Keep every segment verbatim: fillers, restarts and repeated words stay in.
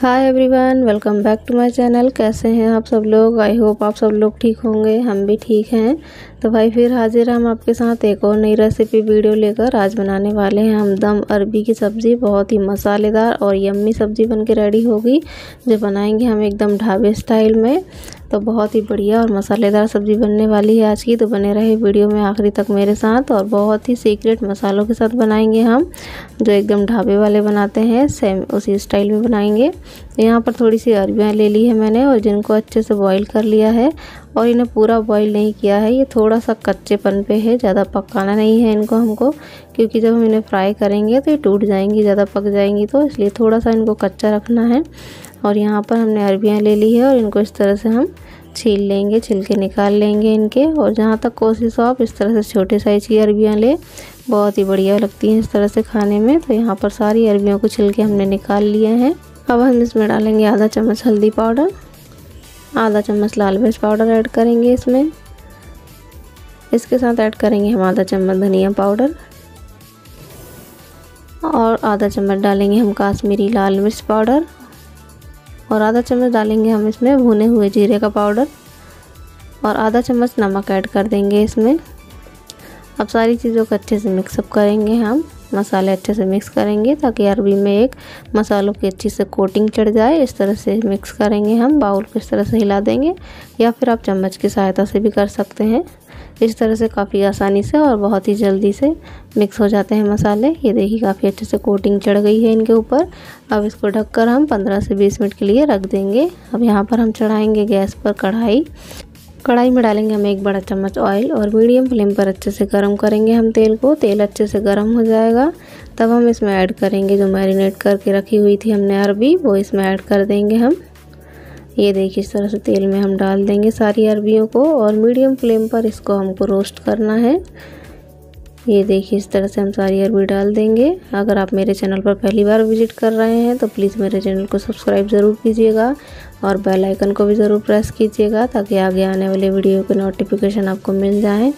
Hi everyone, welcome back to my channel. कैसे हैं आप सब लोग? आई होप आप सब लोग ठीक होंगे। हम भी ठीक हैं। तो भाई फिर हाजिर हम आपके साथ एक और नई रेसिपी वीडियो लेकर। आज बनाने वाले हैं हम दम अरबी की सब्ज़ी। बहुत ही मसालेदार और यम्मी सब्ज़ी बनके रेडी होगी, जो बनाएंगे हम एकदम ढाबे स्टाइल में। तो बहुत ही बढ़िया और मसालेदार सब्ज़ी बनने वाली है आज की। तो बने रहे वीडियो में आखिरी तक मेरे साथ, और बहुत ही सीक्रेट मसालों के साथ बनाएंगे हम, जो एकदम ढाबे वाले बनाते हैं सेम उसी स्टाइल में बनाएंगे। तो यहाँ पर थोड़ी सी अरबियाँ ले ली है मैंने, और जिनको अच्छे से बॉईल कर लिया है, और इन्हें पूरा बॉईल नहीं किया है, ये थोड़ा सा कच्चेपन पे है, ज़्यादा पकाना नहीं है इनको हमको, क्योंकि जब हम इन्हें फ्राई करेंगे तो ये टूट जाएंगी, ज़्यादा पक जाएंगी, तो इसलिए थोड़ा सा इनको कच्चा रखना है। और यहाँ पर हमने अरबियाँ ले ली है, और इनको इस तरह से हम छील लेंगे, छिलके निकाल लेंगे इनके। और जहाँ तक कोशिश हो आप इस तरह से छोटे साइज़ की अरबियाँ लें, बहुत ही बढ़िया लगती हैं इस तरह से खाने में। तो यहाँ पर सारी अरबियों को छिलके हमने निकाल लिए हैं। अब हम इसमें डालेंगे आधा चम्मच हल्दी पाउडर, आधा चम्मच लाल मिर्च पाउडर ऐड करेंगे इसमें। इसके साथ ऐड करेंगे हम आधा चम्मच धनिया पाउडर, और आधा चम्मच डालेंगे हम काश्मीरी लाल मिर्च पाउडर, और आधा चम्मच डालेंगे हम इसमें भुने हुए जीरे का पाउडर, और आधा चम्मच नमक ऐड कर देंगे इसमें। अब सारी चीज़ों को अच्छे से मिक्सअप करेंगे हम, मसाले अच्छे से मिक्स करेंगे, ताकि अरबी में एक मसालों की अच्छी से कोटिंग चढ़ जाए। इस तरह से मिक्स करेंगे हम, बाउल को इस तरह से हिला देंगे, या फिर आप चम्मच की सहायता से भी कर सकते हैं। इस तरह से काफ़ी आसानी से और बहुत ही जल्दी से मिक्स हो जाते हैं मसाले। ये देखिए काफ़ी अच्छे से कोटिंग चढ़ गई है इनके ऊपर। अब इसको ढककर हम पंद्रह से बीस मिनट के लिए रख देंगे। अब यहाँ पर हम चढ़ाएंगे गैस पर कढ़ाई। कढ़ाई में डालेंगे हम एक बड़ा चम्मच ऑयल, और मीडियम फ्लेम पर अच्छे से गर्म करेंगे हम तेल को। तेल अच्छे से गर्म हो जाएगा तब हम इसमें ऐड करेंगे जो मैरिनेट करके रखी हुई थी हमने अरबी, वो इसमें ऐड कर देंगे हम। ये देखिए इस तरह से तेल में हम डाल देंगे सारी अरबियों को, और मीडियम फ्लेम पर इसको हमको रोस्ट करना है। ये देखिए इस तरह से हम सारी अरबी डाल देंगे। अगर आप मेरे चैनल पर पहली बार विजिट कर रहे हैं तो प्लीज़ मेरे चैनल को सब्सक्राइब ज़रूर कीजिएगा, और बेल आइकन को भी ज़रूर प्रेस कीजिएगा, ताकि आगे आने वाले वीडियो के नोटिफिकेशन आपको मिल जाए।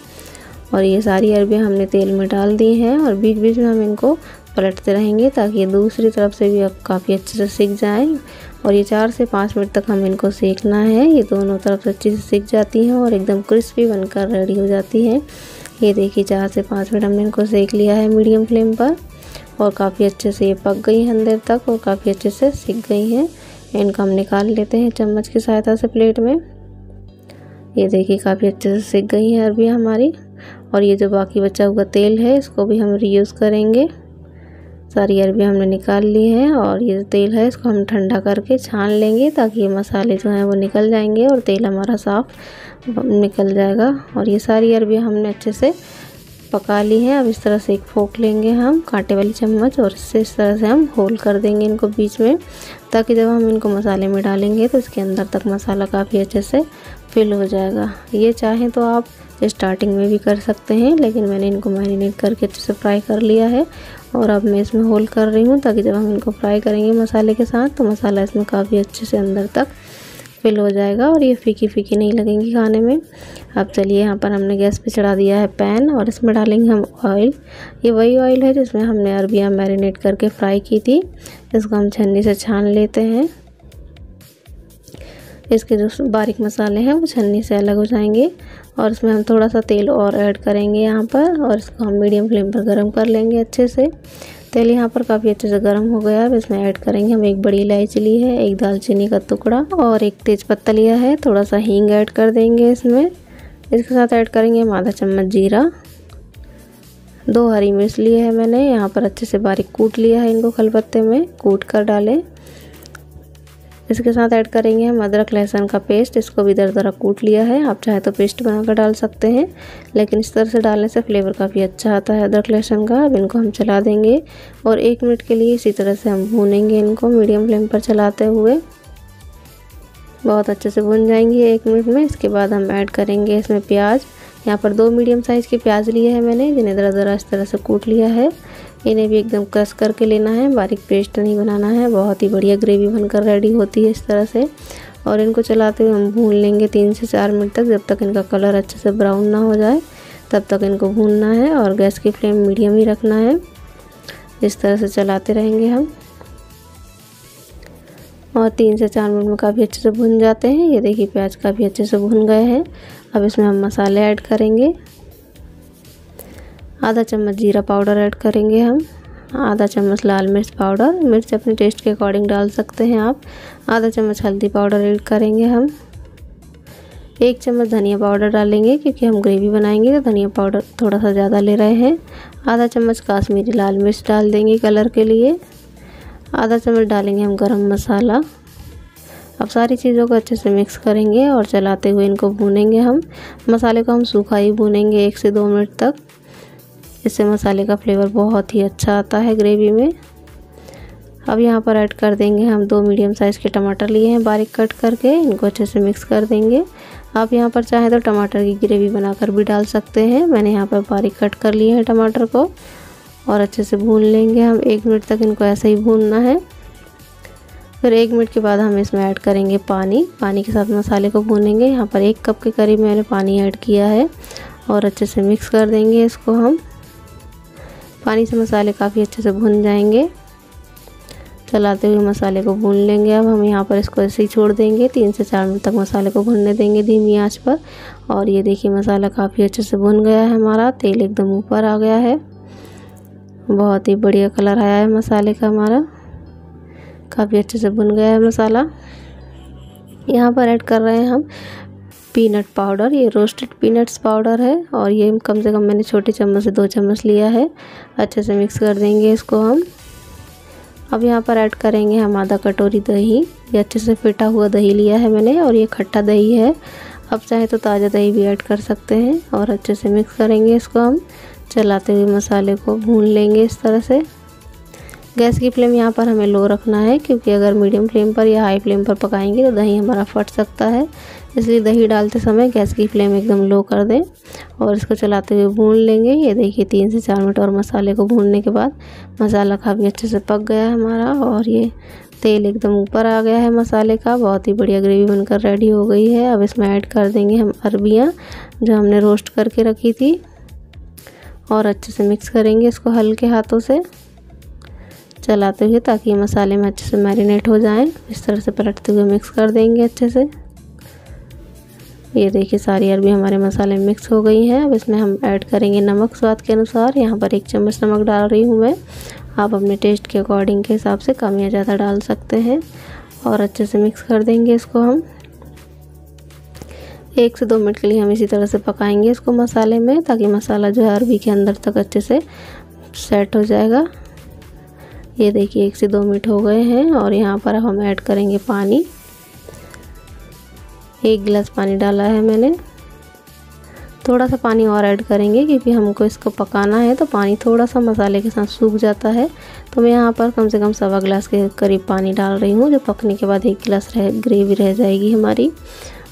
और ये सारी अरबियाँ हमने तेल में डाल दी हैं, और बीच बीच में हम इनको पलटते रहेंगे, ताकि ये दूसरी तरफ से भी अब काफ़ी अच्छे से सीख जाएँ। और ये चार से पाँच मिनट तक हम इनको सेकना है। ये दोनों तरफ से अच्छे से सीख जाती हैं और एकदम क्रिस्पी बनकर रेडी हो जाती है। ये देखिए चार से पाँच मिनट हमने इनको सेक लिया है मीडियम फ्लेम पर, और काफ़ी अच्छे से ये पक गई हैं अंदर तक, और काफ़ी अच्छे से सीख गई हैं। इनको हम निकाल लेते हैं चम्मच की सहायता से प्लेट में। ये देखिए काफ़ी अच्छे से सीख गई हैं अरबियाँ हमारी। और ये जो बाकी बचा हुआ तेल है इसको भी हम रीयूज़ करेंगे। सारी अरबियाँ हमने निकाल ली हैं, और ये जो तेल है इसको हम ठंडा करके छान लेंगे, ताकि ये मसाले जो हैं वो निकल जाएंगे और तेल हमारा साफ़ निकल जाएगा। और ये सारी अरबियाँ हमने अच्छे से पका ली हैं। अब इस तरह से एक फोक लेंगे हम, कांटे वाली चम्मच, और इससे इस तरह से हम होल कर देंगे इनको बीच में, ताकि जब हम इनको मसाले में डालेंगे तो इसके अंदर तक मसाला काफ़ी अच्छे से फिल हो जाएगा। ये चाहें तो आप स्टार्टिंग में भी कर सकते हैं, लेकिन मैंने इनको मैरिनेट करके अच्छे से फ्राई कर लिया है, और अब मैं इसमें होल कर रही हूँ, ताकि जब हम इनको फ्राई करेंगे मसाले के साथ तो मसाला इसमें काफ़ी अच्छे से अंदर तक फिल हो जाएगा, और ये फीकी फीकी नहीं लगेंगी खाने में। अब चलिए यहाँ पर हमने गैस पे चढ़ा दिया है पैन, और इसमें डालेंगे हम ऑयल। ये वही ऑयल है जिसमें हमने अरबियाँ मैरिनेट करके फ्राई की थी। इसको हम छन्नी से छान लेते हैं, इसके जो बारीक मसाले हैं वो छन्नी से अलग हो जाएंगे। और इसमें हम थोड़ा सा तेल और ऐड करेंगे यहाँ पर, और इसको हम मीडियम फ्लेम पर गर्म कर लेंगे अच्छे से। तेल यहाँ पर काफ़ी अच्छे से गर्म हो गया। अब इसमें ऐड करेंगे हम एक बड़ी इलायची ली है, एक दालचीनी का टुकड़ा, और एक तेज़पत्ता लिया है। थोड़ा सा हींग ऐड कर देंगे इसमें। इसके साथ ऐड करेंगे हम आधा चम्मच जीरा, दो हरी मिर्च लिए है मैंने यहाँ पर, अच्छे से बारीक कूट लिया है इनको, खलबत्ते में कूट कर डालें। इसके साथ ऐड करेंगे हम अदरक लहसुन का पेस्ट, इसको भी दर दरा कूट लिया है। आप चाहे तो पेस्ट बनाकर डाल सकते हैं, लेकिन इस तरह से डालने से फ्लेवर काफ़ी अच्छा आता है अदरक लहसुन का। अब इनको हम चला देंगे, और एक मिनट के लिए इसी तरह से हम भूनेंगे इनको मीडियम फ्लेम पर चलाते हुए। बहुत अच्छे से भून जाएंगी एक मिनट में। इसके बाद हम ऐड करेंगे इसमें प्याज। यहाँ पर दो मीडियम साइज़ के प्याज लिए हैं मैंने, जिन्हें दर दरा इस तरह से कूट लिया है। इन्हें भी एकदम क्रश करके लेना है, बारीक पेस्ट नहीं बनाना है। बहुत ही बढ़िया ग्रेवी बनकर रेडी होती है इस तरह से। और इनको चलाते हुए हम भून लेंगे तीन से चार मिनट तक, जब तक इनका कलर अच्छे से ब्राउन ना हो जाए तब तक इनको भूनना है, और गैस की फ्लेम मीडियम ही रखना है। इस तरह से चलाते रहेंगे हम। और तीन से चार मिनट में काफ़ी अच्छे से भुन जाते हैं। ये देखिए प्याज काफ़ी अच्छे से भुन गए हैं। अब इसमें हम मसाले ऐड करेंगे। आधा चम्मच जीरा पाउडर ऐड करेंगे हम, आधा चम्मच लाल मिर्च पाउडर, मिर्च अपने टेस्ट के अकॉर्डिंग डाल सकते हैं आप। आधा चम्मच हल्दी पाउडर ऐड करेंगे हम। एक चम्मच धनिया पाउडर डालेंगे क्योंकि हम ग्रेवी बनाएंगे तो धनिया पाउडर थोड़ा सा ज़्यादा ले रहे हैं। आधा चम्मच काश्मीरी लाल मिर्च डाल देंगे कलर के लिए। आधा चम्मच डालेंगे हम गरम मसाला। अब सारी चीज़ों को अच्छे से मिक्स करेंगे और चलाते हुए इनको भूनेंगे हम। मसाले को हम सूखा ही भूनेंगे एक से दो मिनट तक, इससे मसाले का फ्लेवर बहुत ही अच्छा आता है ग्रेवी में। अब यहाँ पर ऐड कर देंगे हम दो मीडियम साइज़ के टमाटर लिए हैं बारीक कट करके, इनको अच्छे से मिक्स कर देंगे। आप यहाँ पर चाहे तो टमाटर की ग्रेवी बनाकर भी डाल सकते हैं। मैंने यहाँ पर बारीक कट कर लिए हैं टमाटर को और अच्छे से भून लेंगे हम। एक मिनट तक इनको ऐसे ही भूनना है। फिर एक मिनट के बाद हम इसमें ऐड करेंगे पानी। पानी के साथ मसाले को भूनेंगे। यहाँ पर एक कप के करीब मैंने पानी ऐड किया है और अच्छे से मिक्स कर देंगे इसको हम। पानी से मसाले काफ़ी अच्छे से भुन जाएंगे। चलाते हुए मसाले को भून लेंगे। अब हम यहाँ पर इसको ऐसे ही छोड़ देंगे। तीन से चार मिनट तक मसाले को भुनने देंगे धीमी आंच पर। और ये देखिए मसाला काफ़ी अच्छे से भुन गया है हमारा। तेल एकदम ऊपर आ गया है। बहुत ही बढ़िया कलर आया है मसाले का हमारा। काफ़ी अच्छे से भुन गया है मसाला। यहाँ पर ऐड कर रहे हैं हम पीनट पाउडर। ये रोस्टेड पीनट्स पाउडर है और ये कम से कम मैंने छोटे चम्मच से दो चम्मच लिया है। अच्छे से मिक्स कर देंगे इसको हम। अब यहाँ पर ऐड करेंगे हम आधा कटोरी दही। ये अच्छे से फेटा हुआ दही लिया है मैंने और ये खट्टा दही है। आप चाहे तो ताज़ा दही भी ऐड कर सकते हैं। और अच्छे से मिक्स करेंगे इसको हम। चलाते हुए मसाले को भून लेंगे इस तरह से। गैस की फ्लेम यहाँ पर हमें लो रखना है क्योंकि अगर मीडियम फ्लेम पर या हाई फ्लेम पर पकाएंगे तो दही हमारा फट सकता है, इसलिए दही डालते समय गैस की फ्लेम एकदम लो कर दें और इसको चलाते हुए भून लेंगे। ये देखिए तीन से चार मिनट और मसाले को भूनने के बाद मसाला काफ़ी अच्छे से पक गया है हमारा और ये तेल एकदम ऊपर आ गया है मसाले का। बहुत ही बढ़िया ग्रेवी बनकर रेडी हो गई है। अब इसमें ऐड कर देंगे हम अरबियाँ जो हमने रोस्ट करके रखी थी और अच्छे से मिक्स करेंगे इसको हल्के हाथों से चलाते हुए ताकि ये मसाले में अच्छे से मैरिनेट हो जाएं। इस तरह से पलटते हुए मिक्स कर देंगे अच्छे से। ये देखिए सारी अरबी हमारे मसाले मिक्स हो गई हैं। अब इसमें हम ऐड करेंगे नमक स्वाद के अनुसार। यहाँ पर एक चम्मच नमक डाल रही हूँ मैं। आप अपने टेस्ट के अकॉर्डिंग के हिसाब से कम या ज़्यादा डाल सकते हैं। और अच्छे से मिक्स कर देंगे इसको हम। एक से दो मिनट के लिए हम इसी तरह से पकाएंगे इसको मसाले में ताकि मसाला जो है अरबी के अंदर तक अच्छे से सेट हो जाएगा। ये देखिए एक से दो मिनट हो गए हैं और यहाँ पर हम ऐड करेंगे पानी। एक गिलास पानी डाला है मैंने। थोड़ा सा पानी और ऐड करेंगे क्योंकि हमको इसको पकाना है तो पानी थोड़ा सा मसाले के साथ सूख जाता है। तो मैं यहाँ पर कम से कम सवा गिलास के करीब पानी डाल रही हूँ। जो पकने के बाद एक गिलास रह ग्रेवी रह जाएगी हमारी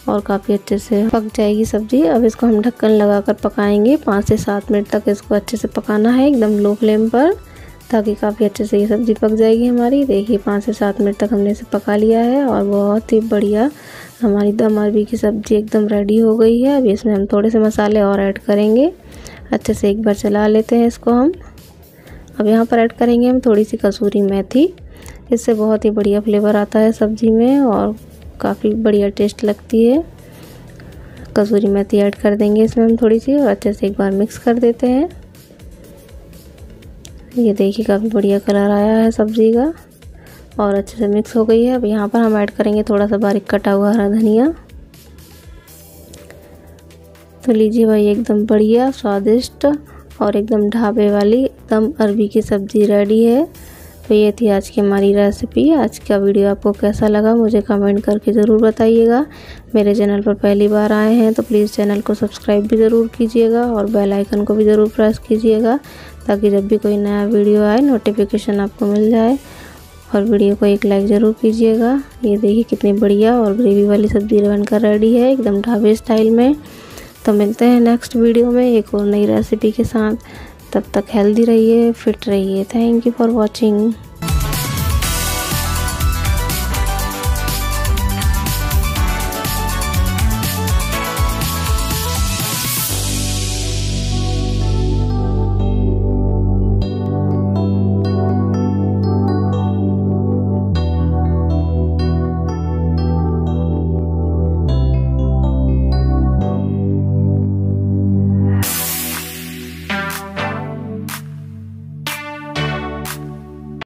और काफ़ी अच्छे से पक जाएगी सब्ज़ी। अब इसको हम ढक्कन लगाकर पकाएंगे। पाँच से सात मिनट तक इसको अच्छे से पकाना है एकदम लो फ्लेम पर ताकि काफ़ी अच्छे से ये सब्ज़ी पक जाएगी हमारी। देखिए पाँच से सात मिनट तक हमने इसे पका लिया है और बहुत ही बढ़िया हमारी दम अरबी की सब्ज़ी एकदम रेडी हो गई है। अब इसमें हम थोड़े से मसाले और ऐड करेंगे। अच्छे से एक बार चला लेते हैं इसको हम। अब यहाँ पर ऐड करेंगे हम थोड़ी सी कसूरी मेथी। इससे बहुत ही बढ़िया फ्लेवर आता है सब्ज़ी में और काफ़ी बढ़िया टेस्ट लगती है। कसूरी मेथी ऐड कर देंगे इसमें हम थोड़ी सी और अच्छे से एक बार मिक्स कर देते हैं। ये देखिए काफ़ी बढ़िया कलर आया है सब्ज़ी का और अच्छे से मिक्स हो गई है। अब यहाँ पर हम ऐड करेंगे थोड़ा सा बारीक कटा हुआ हरा धनिया। तो लीजिए भाई एकदम बढ़िया स्वादिष्ट और एकदम ढाबे वाली दम अरबी की सब्ज़ी रेडी है। तो ये थी आज की हमारी रेसिपी। आज का वीडियो आपको कैसा लगा मुझे कमेंट करके ज़रूर बताइएगा। मेरे चैनल पर पहली बार आए हैं तो प्लीज़ चैनल को सब्सक्राइब भी ज़रूर कीजिएगा और बेल आइकन को भी ज़रूर प्रेस कीजिएगा ताकि जब भी कोई नया वीडियो आए नोटिफिकेशन आपको मिल जाए। और वीडियो को एक लाइक ज़रूर कीजिएगा। ये देखिए कितनी बढ़िया और ग्रेवी वाली सब्ज़ी बनकर रेडी है एकदम ढाबे स्टाइल में। तो मिलते हैं नेक्स्ट वीडियो में एक और नई रेसिपी के साथ। तब तक हेल्दी रहिए, फिट रहिए। Thank you for watching.